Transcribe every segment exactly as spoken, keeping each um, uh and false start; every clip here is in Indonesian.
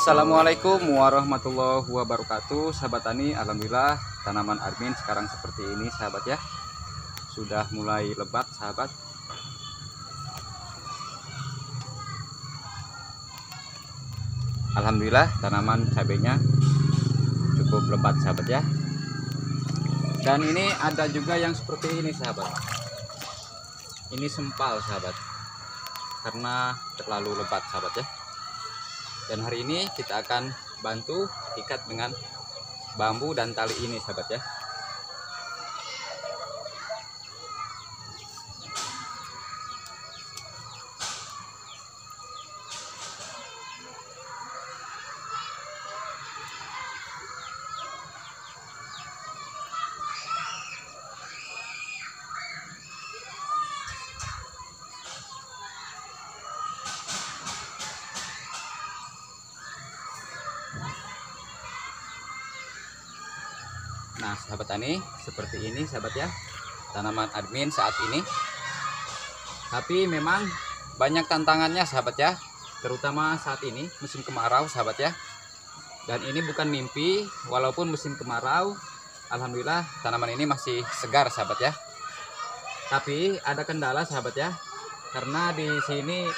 Assalamualaikum warahmatullahi wabarakatuh, sahabat tani. Alhamdulillah tanaman Armin sekarang seperti ini, sahabat ya. Sudah mulai lebat, sahabat. Alhamdulillah tanaman cabenya cukup lebat, sahabat ya. Dan ini ada juga yang seperti ini, sahabat. Ini sempal, sahabat, karena terlalu lebat, sahabat ya. Dan hari ini kita akan bantu ikat dengan bambu dan tali ini, sahabat ya. Nah, sahabat tani, seperti ini, sahabat ya, tanaman Armin saat ini. Tapi memang banyak tantangannya, sahabat ya, terutama saat ini musim kemarau, sahabat ya. Dan ini bukan mimpi, walaupun musim kemarau, alhamdulillah tanaman ini masih segar, sahabat ya. Tapi ada kendala, sahabat ya, karena di sini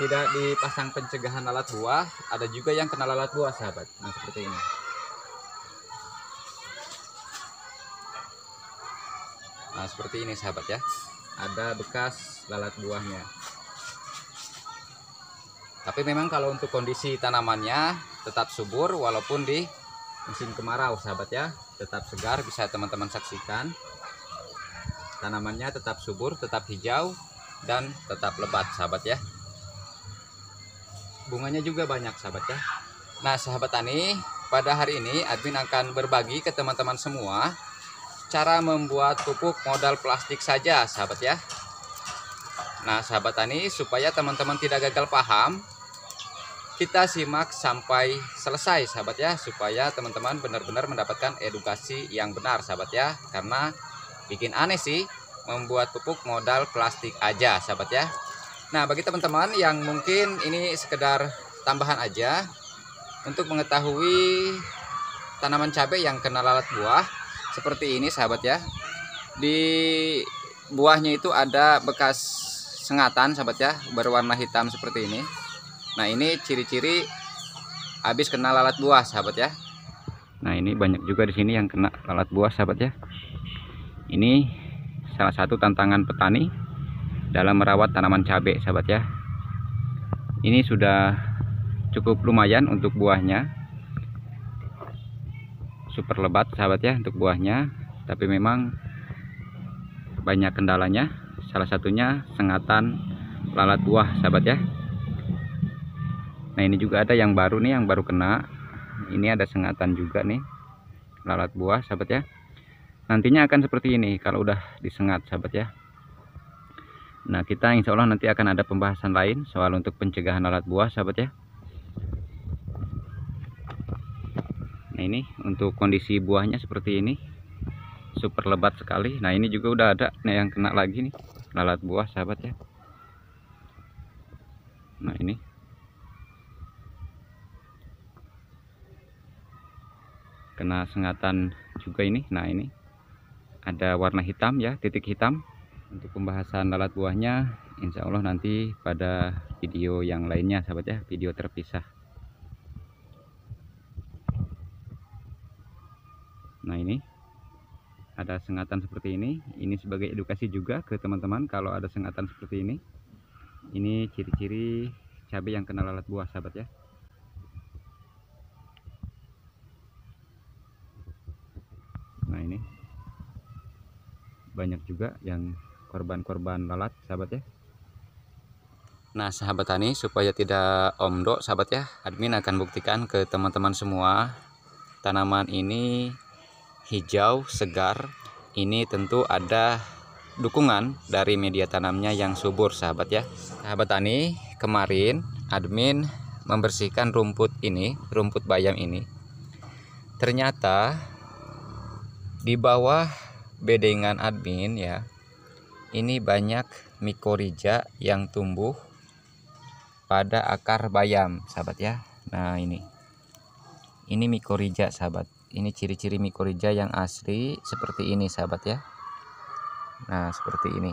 tidak dipasang pencegahan lalat buah. Ada juga yang kena lalat buah, sahabat. Nah, seperti ini. Nah, seperti ini, sahabat ya. Ada bekas lalat buahnya. Tapi memang kalau untuk kondisi tanamannya tetap subur walaupun di musim kemarau, sahabat ya. Tetap segar, bisa teman-teman saksikan. Tanamannya tetap subur, tetap hijau, dan tetap lebat, sahabat ya. Bunganya juga banyak, sahabat ya. Nah, sahabat tani, pada hari ini admin akan berbagi ke teman-teman semua cara membuat pupuk modal plastik saja, sahabat ya. Nah, sahabat tani, supaya teman-teman tidak gagal paham, kita simak sampai selesai, sahabat ya, supaya teman-teman benar-benar mendapatkan edukasi yang benar, sahabat ya. Karena bikin aneh sih membuat pupuk modal plastik aja, sahabat ya. Nah, bagi teman-teman yang mungkin ini sekedar tambahan aja untuk mengetahui tanaman cabai yang kena lalat buah. Seperti ini, sahabat ya. Di buahnya itu ada bekas sengatan, sahabat ya, berwarna hitam seperti ini. Nah, ini ciri-ciri habis kena lalat buah, sahabat ya. Nah, ini banyak juga di sini yang kena lalat buah, sahabat ya. Ini salah satu tantangan petani dalam merawat tanaman cabai, sahabat ya. Ini sudah cukup lumayan untuk buahnya. Super lebat, sahabat ya, untuk buahnya. Tapi memang banyak kendalanya, salah satunya sengatan lalat buah, sahabat ya. Nah, ini juga ada yang baru nih, yang baru kena. Ini ada sengatan juga nih lalat buah, sahabat ya. Nantinya akan seperti ini kalau udah disengat, sahabat ya. Nah, kita insya Allah nanti akan ada pembahasan lain soal untuk pencegahan lalat buah, sahabat ya. Nah, ini untuk kondisi buahnya seperti ini, super lebat sekali. Nah, ini juga udah ada nah, yang kena lagi nih lalat buah, sahabat ya. Nah, ini kena sengatan juga ini. Nah, ini ada warna hitam ya, titik hitam. Untuk pembahasan lalat buahnya insya Allah nanti pada video yang lainnya, sahabat ya, video terpisah. Nah, ini ada sengatan seperti ini. Ini sebagai edukasi juga ke teman-teman, kalau ada sengatan seperti ini. Ini ciri-ciri cabai yang kena lalat buah, sahabat ya. Nah, ini banyak juga yang korban-korban lalat, sahabat ya. Nah, sahabat tani, supaya tidak omdok, sahabat ya, admin akan buktikan ke teman-teman semua tanaman ini hijau segar. Ini tentu ada dukungan dari media tanamnya yang subur, sahabat ya. Sahabat tani, kemarin admin membersihkan rumput ini, rumput bayam ini. Ternyata di bawah bedengan admin ya, ini banyak mikoriza yang tumbuh pada akar bayam, sahabat ya. Nah ini, ini mikoriza, sahabat. Ini ciri-ciri mikoriza yang asli seperti ini, sahabat ya. Nah seperti ini.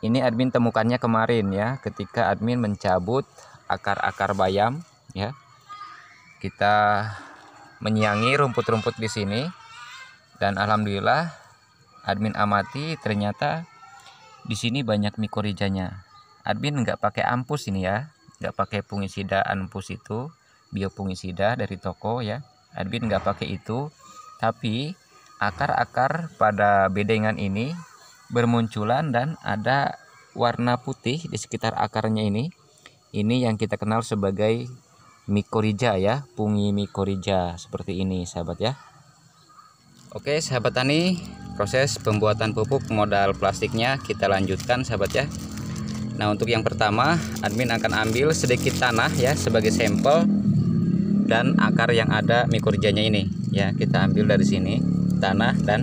Ini admin temukannya kemarin ya, ketika admin mencabut akar-akar bayam ya. Kita menyiangi rumput-rumput di sini dan alhamdulillah admin amati ternyata di sini banyak mikorizanya. Admin nggak pakai ampus ini ya, nggak pakai fungisida ampus itu, biofungisida dari toko ya. Admin nggak pakai itu, tapi akar-akar pada bedengan ini bermunculan dan ada warna putih di sekitar akarnya ini. Ini yang kita kenal sebagai mikoriza ya, fungi mikoriza seperti ini, sahabat ya. Oke sahabat tani, proses pembuatan pupuk modal plastiknya kita lanjutkan, sahabat ya. Nah untuk yang pertama admin akan ambil sedikit tanah ya sebagai sampel dan akar yang ada mikorizanya ini ya. Kita ambil dari sini tanah dan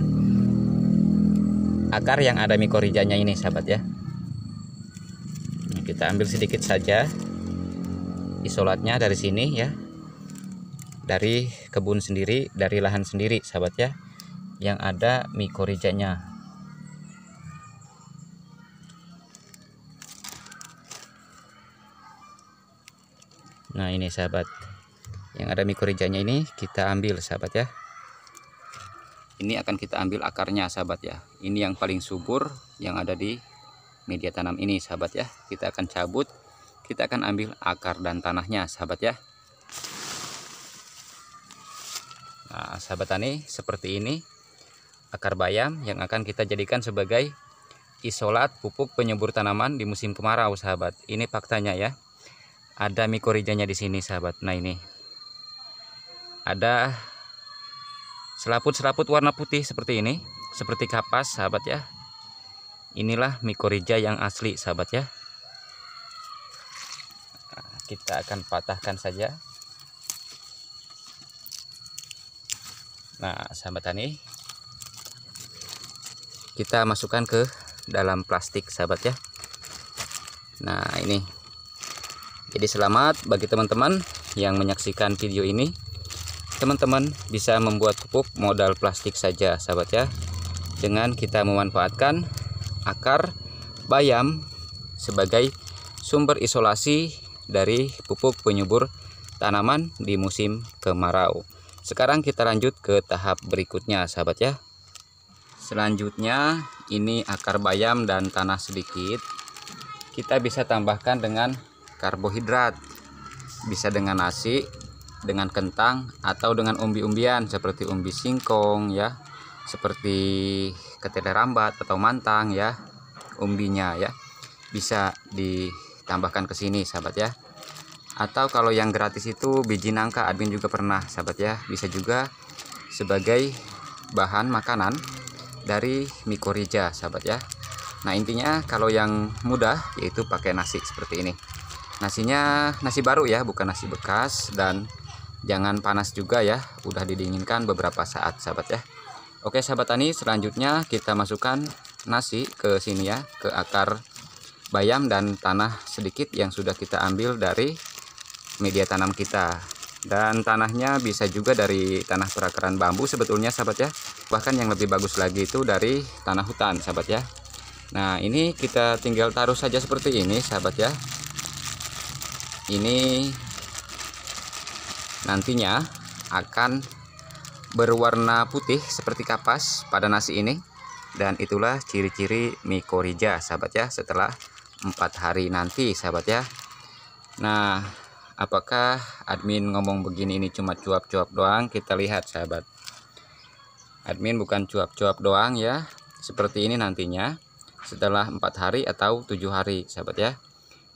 akar yang ada mikorizanya ini, sahabat ya. Kita ambil sedikit saja isolatnya dari sini ya, dari kebun sendiri, dari lahan sendiri, sahabat ya, yang ada mikorizanya. Nah ini sahabat, yang ada mikorizanya ini kita ambil, sahabat ya. Ini akan kita ambil akarnya, sahabat ya. Ini yang paling subur yang ada di media tanam ini, sahabat ya. Kita akan cabut, kita akan ambil akar dan tanahnya, sahabat ya. Nah sahabat tani, seperti ini akar bayam yang akan kita jadikan sebagai isolat pupuk penyubur tanaman di musim kemarau, sahabat. Ini faktanya ya, ada mikorizanya di sini, sahabat. Nah ini ada selaput-selaput warna putih seperti ini, seperti kapas, sahabat ya. Inilah mikoriza yang asli, sahabat ya. Nah, kita akan patahkan saja. Nah sahabat tani, kita masukkan ke dalam plastik, sahabat ya. Nah ini, jadi selamat bagi teman-teman yang menyaksikan video ini. Teman-teman bisa membuat pupuk modal plastik saja, sahabat ya, dengan kita memanfaatkan akar bayam sebagai sumber isolasi dari pupuk penyubur tanaman di musim kemarau. Sekarang kita lanjut ke tahap berikutnya, sahabat ya. Selanjutnya ini akar bayam dan tanah sedikit. Kita bisa tambahkan dengan karbohidrat. Bisa dengan nasi, dengan kentang, atau dengan umbi-umbian seperti umbi singkong ya, seperti kedelai rambat atau mantang ya, umbinya ya. Bisa ditambahkan ke sini, sahabat ya. Atau kalau yang gratis itu biji nangka, admin juga pernah, sahabat ya. Bisa juga sebagai bahan makanan dari mikoriza, sahabat ya. Nah intinya kalau yang mudah yaitu pakai nasi seperti ini. Nasinya nasi baru ya, bukan nasi bekas, dan jangan panas juga ya, udah didinginkan beberapa saat, sahabat ya. Oke sahabat tani, selanjutnya kita masukkan nasi ke sini ya, ke akar bayam dan tanah sedikit yang sudah kita ambil dari media tanam kita. Dan tanahnya bisa juga dari tanah perakaran bambu sebetulnya, sahabat ya. Bahkan yang lebih bagus lagi itu dari tanah hutan, sahabat ya. Nah ini kita tinggal taruh saja seperti ini, sahabat ya. Ini nantinya akan berwarna putih seperti kapas pada nasi ini. Dan itulah ciri-ciri mikoriza, sahabat ya, setelah empat hari nanti, sahabat ya. Nah apakah admin ngomong begini ini cuma cuap-cuap doang? Kita lihat, sahabat. Admin bukan cuap-cuap doang ya. Seperti ini nantinya setelah empat hari atau tujuh hari, sahabat ya.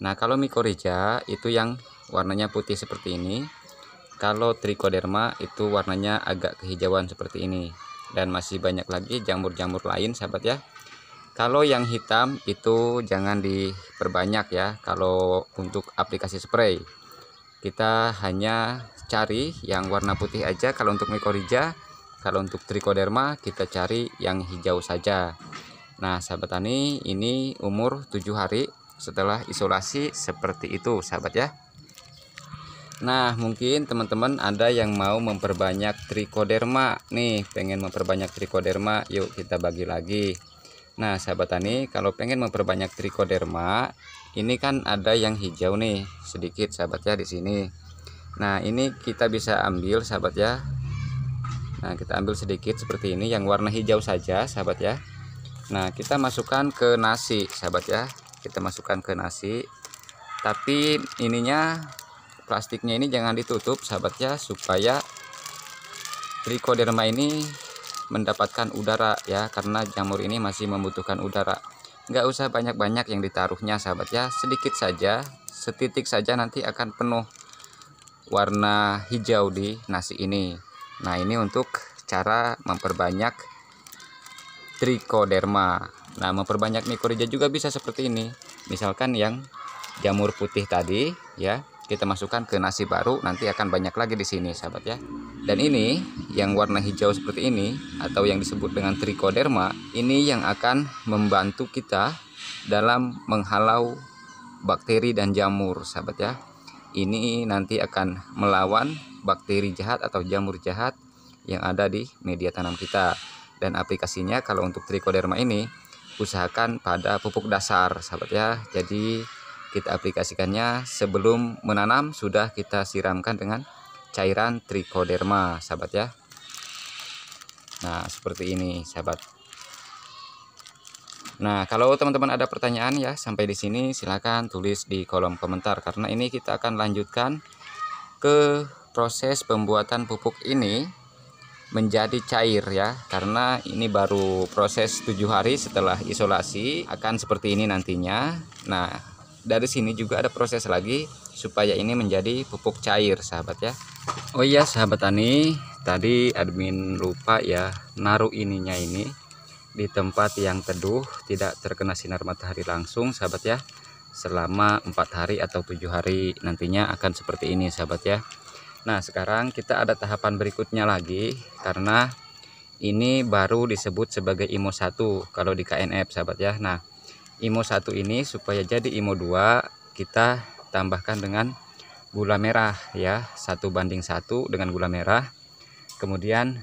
Nah kalau mikoriza itu yang warnanya putih seperti ini. Kalau trichoderma itu warnanya agak kehijauan seperti ini. Dan masih banyak lagi jamur-jamur lain, sahabat ya. Kalau yang hitam itu jangan diperbanyak ya. Kalau untuk aplikasi spray kita hanya cari yang warna putih aja kalau untuk mikoriza. Kalau untuk trichoderma kita cari yang hijau saja. Nah sahabat tani, ini umur tujuh hari setelah isolasi seperti itu, sahabat ya. Nah, mungkin teman-teman ada yang mau memperbanyak trichoderma nih, pengen memperbanyak trichoderma, yuk kita bagi lagi. Nah, sahabat tani, kalau pengen memperbanyak trichoderma, ini kan ada yang hijau nih, sedikit sahabat ya di sini. Nah, ini kita bisa ambil sahabat ya. Nah, kita ambil sedikit seperti ini, yang warna hijau saja sahabat ya. Nah, kita masukkan ke nasi sahabat ya. Kita masukkan ke nasi. Tapi ininya, plastiknya ini jangan ditutup sahabat ya, supaya trichoderma ini mendapatkan udara ya, karena jamur ini masih membutuhkan udara. Nggak usah banyak-banyak yang ditaruhnya sahabat ya, sedikit saja, setitik saja, nanti akan penuh warna hijau di nasi ini. Nah, ini untuk cara memperbanyak trichoderma. Nah, memperbanyak mikoriza juga bisa seperti ini, misalkan yang jamur putih tadi ya, kita masukkan ke nasi baru, nanti akan banyak lagi di sini sahabat ya. Dan ini yang warna hijau seperti ini atau yang disebut dengan trichoderma, ini yang akan membantu kita dalam menghalau bakteri dan jamur sahabat ya. Ini nanti akan melawan bakteri jahat atau jamur jahat yang ada di media tanam kita. Dan aplikasinya kalau untuk trichoderma ini usahakan pada pupuk dasar sahabat ya. Jadi kita aplikasikannya sebelum menanam, sudah kita siramkan dengan cairan trichoderma sahabat ya. Nah, seperti ini sahabat. Nah, kalau teman-teman ada pertanyaan ya sampai di sini, silahkan tulis di kolom komentar, karena ini kita akan lanjutkan ke proses pembuatan pupuk ini menjadi cair ya, karena ini baru proses tujuh hari setelah isolasi, akan seperti ini nantinya. Nah, dari sini juga ada proses lagi supaya ini menjadi pupuk cair sahabat ya. Oh iya sahabat tani, tadi admin lupa ya naruh ininya ini di tempat yang teduh, tidak terkena sinar matahari langsung sahabat ya, selama empat hari atau tujuh hari nantinya akan seperti ini sahabat ya. Nah, sekarang kita ada tahapan berikutnya lagi, karena ini baru disebut sebagai imo satu kalau di K N F sahabat ya. Nah, imo satu ini supaya jadi imo dua kita tambahkan dengan gula merah ya, satu banding satu dengan gula merah, kemudian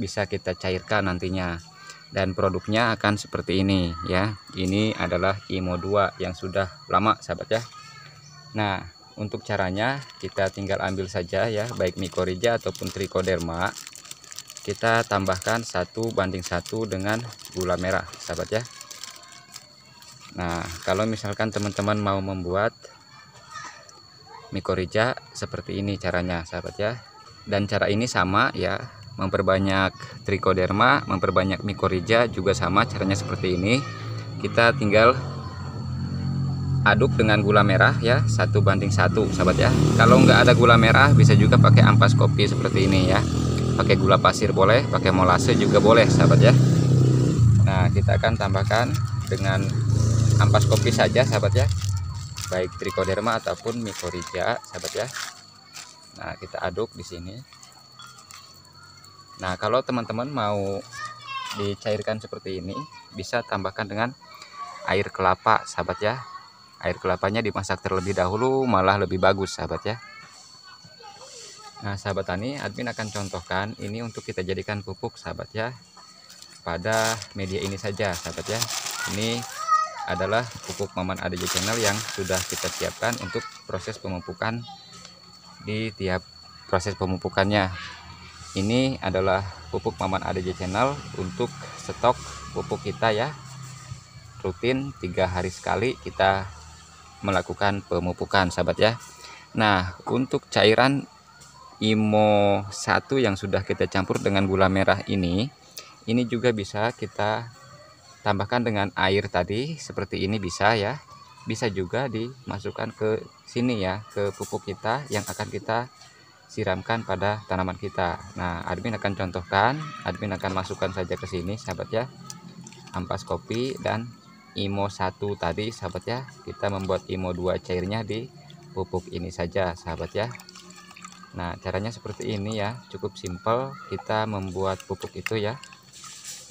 bisa kita cairkan nantinya, dan produknya akan seperti ini ya. Ini adalah imo dua yang sudah lama sahabat ya. Nah, untuk caranya kita tinggal ambil saja ya, baik mikoriza ataupun trichoderma, kita tambahkan satu banding satu dengan gula merah sahabat ya. Nah, kalau misalkan teman-teman mau membuat mikoriza seperti ini caranya sahabat ya. Dan cara ini sama ya, memperbanyak trichoderma, memperbanyak mikoriza juga sama caranya seperti ini. Kita tinggal aduk dengan gula merah ya, satu banding satu sahabat ya. Kalau nggak ada gula merah bisa juga pakai ampas kopi seperti ini ya, pakai gula pasir boleh, pakai molase juga boleh sahabat ya. Nah, kita akan tambahkan dengan ampas kopi saja sahabat ya, baik trichoderma ataupun mikoriza sahabat ya. Nah, kita aduk di sini. Nah, kalau teman-teman mau dicairkan seperti ini, bisa tambahkan dengan air kelapa sahabat ya. Air kelapanya dimasak terlebih dahulu malah lebih bagus sahabat ya. Nah, sahabat tani, admin akan contohkan ini untuk kita jadikan pupuk sahabat ya, pada media ini saja sahabat ya. Ini adalah pupuk Maman Adj Channel yang sudah kita siapkan untuk proses pemupukan. Di tiap proses pemupukannya, ini adalah pupuk Maman Adj Channel untuk stok pupuk kita ya, rutin tiga hari sekali kita melakukan pemupukan sahabat ya. Nah, untuk cairan imo satu yang sudah kita campur dengan gula merah ini, ini juga bisa kita tambahkan dengan air tadi seperti ini bisa ya, bisa juga dimasukkan ke sini ya, ke pupuk kita yang akan kita siramkan pada tanaman kita. Nah, admin akan contohkan, admin akan masukkan saja ke sini sahabat ya, ampas kopi dan imo satu tadi sahabat ya. Kita membuat imo dua cairnya di pupuk ini saja sahabat ya. Nah, caranya seperti ini ya, cukup simpel kita membuat pupuk itu ya.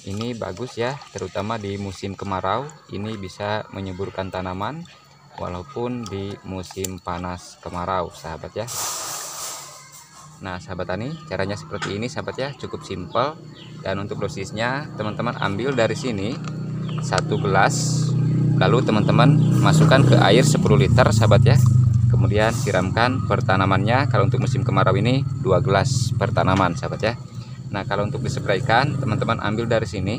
Ini bagus ya, terutama di musim kemarau ini bisa menyuburkan tanaman walaupun di musim panas kemarau sahabat ya. Nah sahabat tani, caranya seperti ini sahabat ya, cukup simpel. Dan untuk dosisnya teman-teman ambil dari sini satu gelas, lalu teman-teman masukkan ke air sepuluh liter sahabat ya, kemudian siramkan pertanamannya. Kalau untuk musim kemarau ini dua gelas pertanaman sahabat ya. Nah kalau untuk dispraykan teman-teman ambil dari sini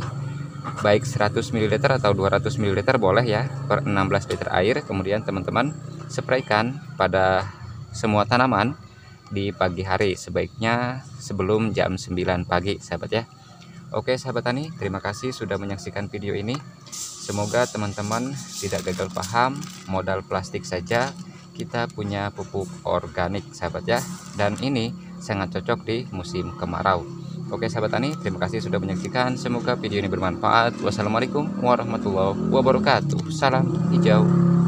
baik seratus mililiter atau dua ratus mililiter boleh ya, per enam belas liter air. Kemudian teman-teman spraykan pada semua tanaman di pagi hari, sebaiknya sebelum jam sembilan pagi sahabat ya. Oke sahabat tani, terima kasih sudah menyaksikan video ini. Semoga teman-teman tidak gagal paham, modal plastik saja kita punya pupuk organik sahabat ya, dan ini sangat cocok di musim kemarau. Oke sahabat tani, terima kasih sudah menyaksikan, semoga video ini bermanfaat. Wassalamualaikum warahmatullahi wabarakatuh. Salam hijau.